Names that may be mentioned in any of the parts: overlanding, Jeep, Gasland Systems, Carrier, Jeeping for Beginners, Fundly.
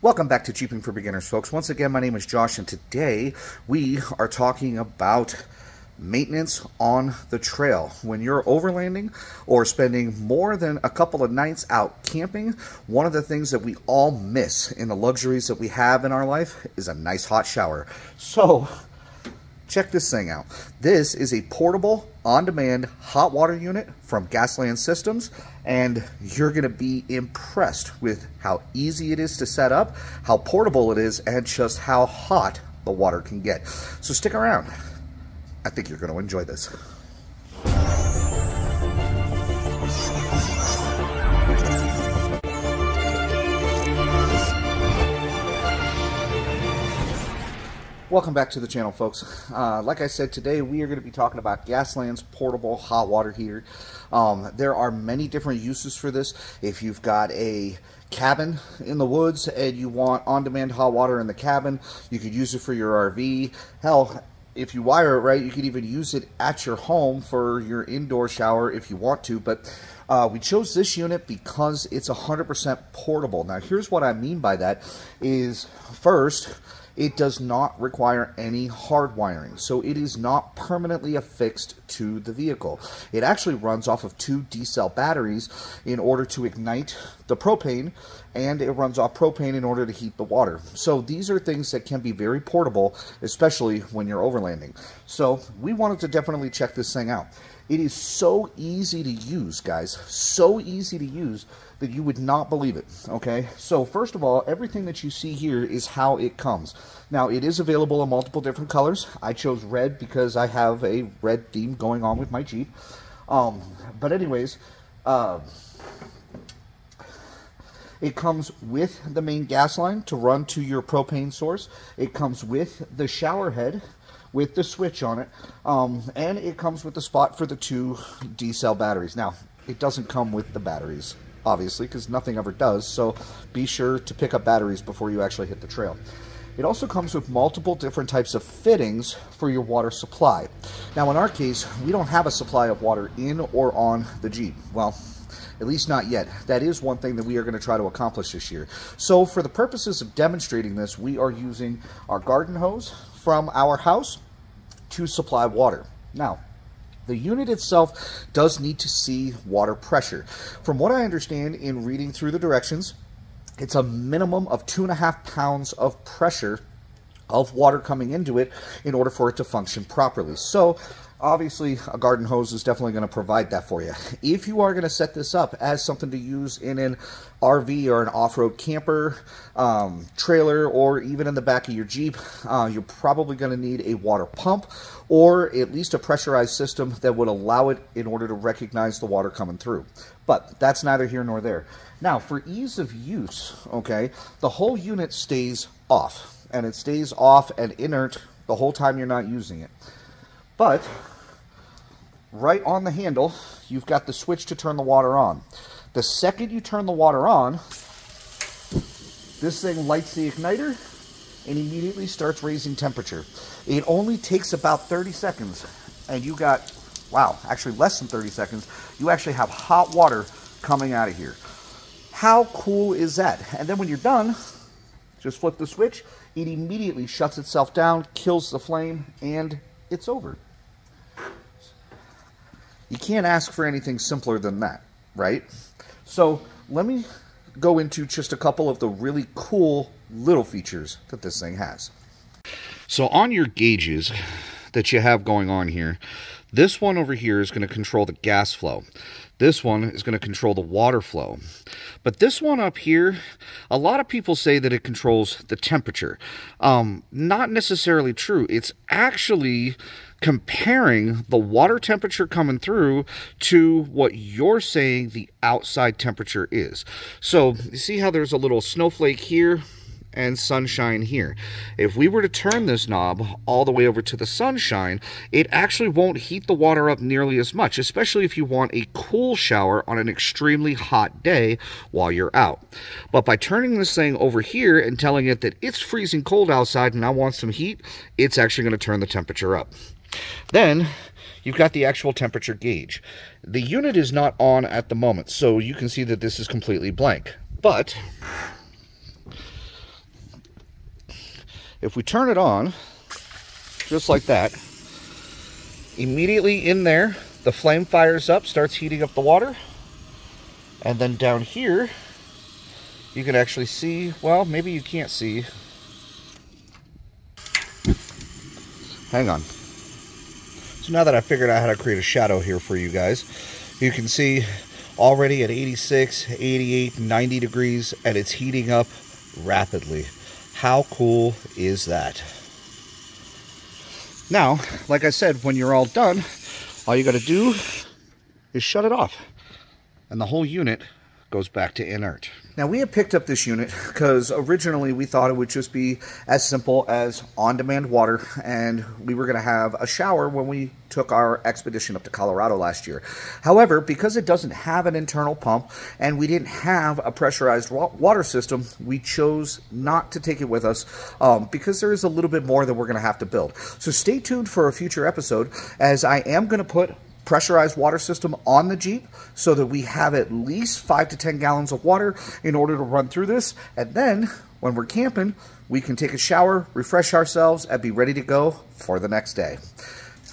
Welcome back to Jeeping for Beginners, folks. Once again, my name is Josh, and today we are talking about maintenance on the trail. When you're overlanding or spending more than a couple of nights out camping, one of the things that we all miss in the luxuries that we have in our life is a nice hot shower. So check this thing out. This is a portable, on-demand hot water unit from Gasland Systems, and you're going to be impressed with how easy it is to set up, how portable it is, and just how hot the water can get. So stick around. I think you're going to enjoy this. Welcome back to the channel, folks. Like I said, today we are going to be talking about Gasland's portable hot water heater. There are many different uses for this. If you've got a cabin in the woods and you want on-demand hot water in the cabin, you could use it for your RV. Hell, if you wire it right, you could even use it at your home for your indoor shower if you want to. But we chose this unit because it's 100% portable. Now, here's what I mean by that is, first, it does not require any hard wiring, so it is not permanently affixed to the vehicle. It actually runs off of 2 D-cell batteries in order to ignite the propane, and it runs off propane in order to heat the water. So these are things that can be very portable, especially when you're overlanding. So we wanted to definitely check this thing out. It is so easy to use, guys, so easy to use that you would not believe it, okay? So first of all, everything that you see here is how it comes. Now, it is available in multiple different colors. I chose red because I have a red theme going on with my Jeep. But anyways, it comes with the main gas line to run to your propane source. It comes with the shower head with the switch on it, and it comes with the spot for the 2 D-cell batteries. Now, it doesn't come with the batteries, obviously, because nothing ever does, so be sure to pick up batteries before you actually hit the trail. It also comes with multiple different types of fittings for your water supply. Now, in our case, we don't have a supply of water in or on the Jeep. Well, at least not yet. That is one thing that we are going to try to accomplish this year. So for the purposes of demonstrating this, we are using our garden hose from our house to supply water. Now, the unit itself does need to see water pressure. From what I understand in reading through the directions, it's a minimum of 2.5 pounds of pressure of water coming into it in order for it to function properly. So obviously, a garden hose is definitely going to provide that for you. If you are going to set this up as something to use in an RV or an off-road camper, trailer, or even in the back of your Jeep, you're probably going to need a water pump or at least a pressurized system that would allow it in order to recognize the water coming through. But that's neither here nor there. Now, for ease of use, okay, the whole unit stays off, and it stays off and inert the whole time you're not using it. But right on the handle, you've got the switch to turn the water on. The second you turn the water on, this thing lights the igniter and immediately starts raising temperature. It only takes about 30 seconds, and you got, wow, actually less than 30 seconds, you actually have hot water coming out of here. How cool is that? And then when you're done, just flip the switch, it immediately shuts itself down, kills the flame, and it's over. You can't ask for anything simpler than that, right? So let me go into just a couple of the really cool little features that this thing has. So on your gauges that you have going on here, this one over here is going to control the gas flow. This one is going to control the water flow. But this one up here, a lot of people say that it controls the temperature. Not necessarily true. It's actually comparing the water temperature coming through to what you're saying the outside temperature is. So you see how there's a little snowflake here and sunshine here. If we were to turn this knob all the way over to the sunshine, it actually won't heat the water up nearly as much, especially if you want a cool shower on an extremely hot day while you're out. But by turning this thing over here and telling it that it's freezing cold outside and I want some heat, it's actually going to turn the temperature up. Then you've got the actual temperature gauge. The unit is not on at the moment, so you can see that this is completely blank. But If we turn it on, just like that, immediately in there, the flame fires up, starts heating up the water. And then down here, you can actually see, well, maybe you can't see. Hang on. So now that I figured out how to create a shadow here for you guys, you can see already at 86, 88, 90 degrees, and it's heating up rapidly. How cool is that? Now, like I said, when you're all done, all you got to do is shut it off, and the whole unit goes back to inert. Now, we have picked up this unit because originally we thought it would just be as simple as on-demand water, and we were going to have a shower when we took our expedition up to Colorado last year. However, because it doesn't have an internal pump and we didn't have a pressurized water system, we chose not to take it with us because there is a little bit more that we're going to have to build. So stay tuned for a future episode, as I am going to put pressurized water system on the Jeep so that we have at least 5 to 10 gallons of water in order to run through this. And then when we're camping, we can take a shower, refresh ourselves, and be ready to go for the next day.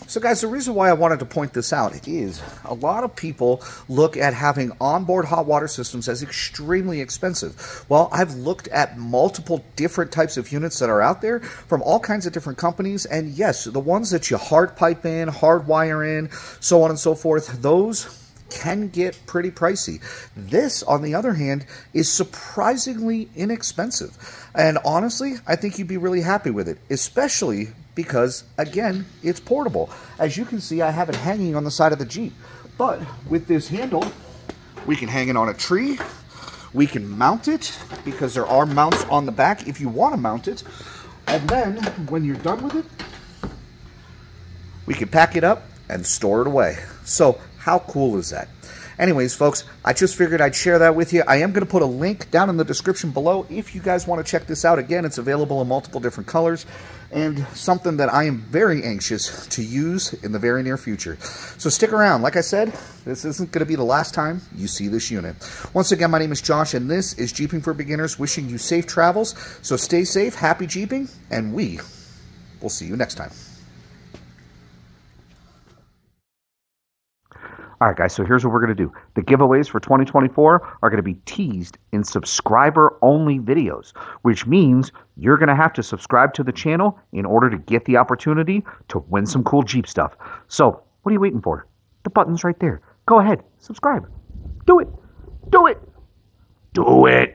So guys, the reason why I wanted to point this out is a lot of people look at having onboard hot water systems as extremely expensive. Well, I've looked at multiple different types of units that are out there from all kinds of different companies. And yes, the ones that you hard pipe in, hard wire in, so on and so forth, those can get pretty pricey. This, on the other hand, is surprisingly inexpensive. And honestly, I think you'd be really happy with it, especially because, again, it's portable. As you can see, I have it hanging on the side of the Jeep. But with this handle, we can hang it on a tree. We can mount it, because there are mounts on the back if you want to mount it. And then when you're done with it, we can pack it up and store it away. So how cool is that? Anyways, folks, I just figured I'd share that with you. I am going to put a link down in the description below if you guys want to check this out. Again, it's available in multiple different colors, and something that I am very anxious to use in the very near future. So stick around. Like I said, this isn't going to be the last time you see this unit. Once again, my name is Josh, and this is Jeeping for Beginners, wishing you safe travels. So stay safe, happy jeeping, and we will see you next time. All right, guys, so here's what we're going to do. The giveaways for 2024 are going to be teased in subscriber-only videos, which means you're going to have to subscribe to the channel in order to get the opportunity to win some cool Jeep stuff. So what are you waiting for? The button's right there. Go ahead. Subscribe. Do it. Do it. Do it.